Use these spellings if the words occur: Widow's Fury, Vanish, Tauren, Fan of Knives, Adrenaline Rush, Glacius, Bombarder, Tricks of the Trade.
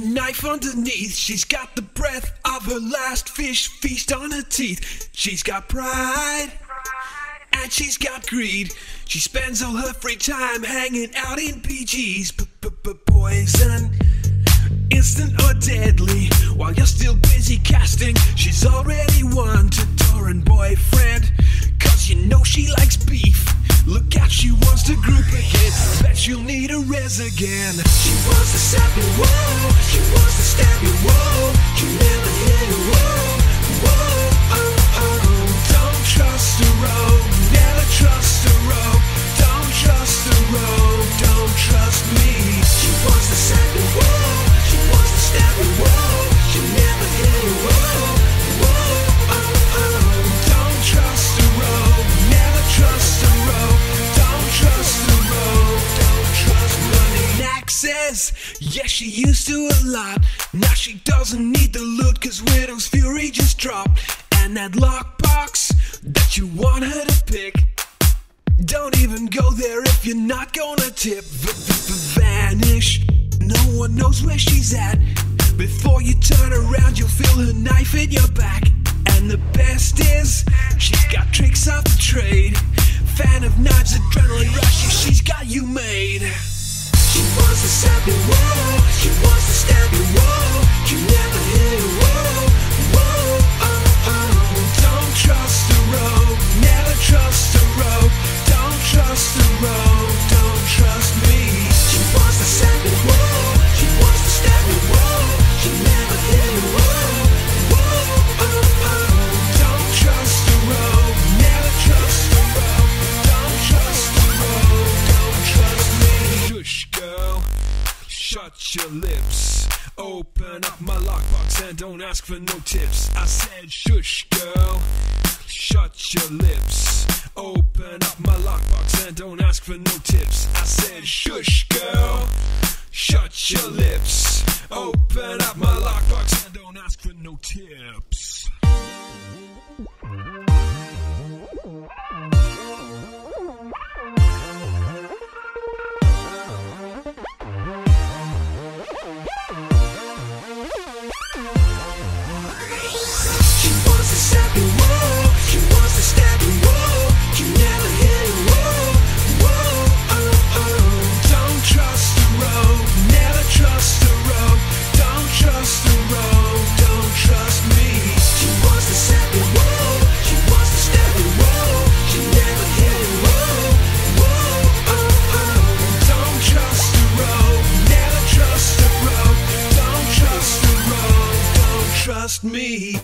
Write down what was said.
the knife underneath. She's got the breath of her last fish feast on her teeth. She's got pride, and she's got greed. She spends all her free time hanging out in PGs. Poison, instant or deadly. While you're still busy casting, she's already won to Tauren boyfriend. Cause you know she likes beef. Look out, she wants to group again. Bet you'll need a res again. She wants to stab you, whoa. She wants to stab you, whoa. You never hear you, whoa. Whoa, oh, oh. Don't trust the road. Never trust the road. Don't trust the road. Don't trust me. She wants to stab you, whoa. She wants to stab you, whoa. You never hear you, whoa. Whoa, oh, oh. Don't trust the road. Never trust the road. Don't trust the road. Don't trust money. Knack says, yeah, she used to a lot. Now she doesn't need the loot, cause Widow's Fury just dropped. And that lockbox that you want her to pick, don't even go there if you're not gonna tip. Vanish, no one knows where she's at. Before you turn around, you'll feel her knife in your back. And the best is, she's got tricks of the trade. Fan of Knives, Adrenaline Rush, she's got you made. She wants to stab you, whoa. She wants to stab you, whoa. You never hear you, whoa. Whoa, oh, oh. Don't trust the road. Never trust the road. Don't trust the road. Don't trust me. She wants to stab you, whoa. She wants to stab you, whoa. You never hear you, whoa. Shut your lips, open up my lockbox and don't ask for no tips. I said shush girl, shut your lips, open up my lockbox and don't ask for no tips. I said shush girl, shut your lips, open up my lockbox and don't ask for no tips. Me.